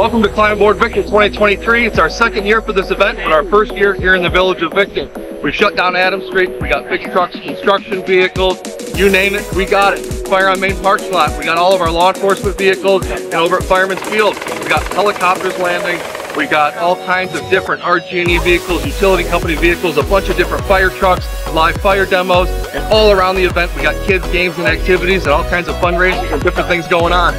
Welcome to Climb Aboard Victor 2023. It's our second year for this event, but our first year here in the village of Victor. We've shut down Adams Street, we got big trucks, construction vehicles, you name it, we got it. Fire on main parking lot, we got all of our law enforcement vehicles, and over at Fireman's Field, we got helicopters landing, we got all kinds of different RGE vehicles, utility company vehicles, a bunch of different fire trucks, live fire demos, and all around the event we got kids, games, and activities, and all kinds of fundraising and different things going on.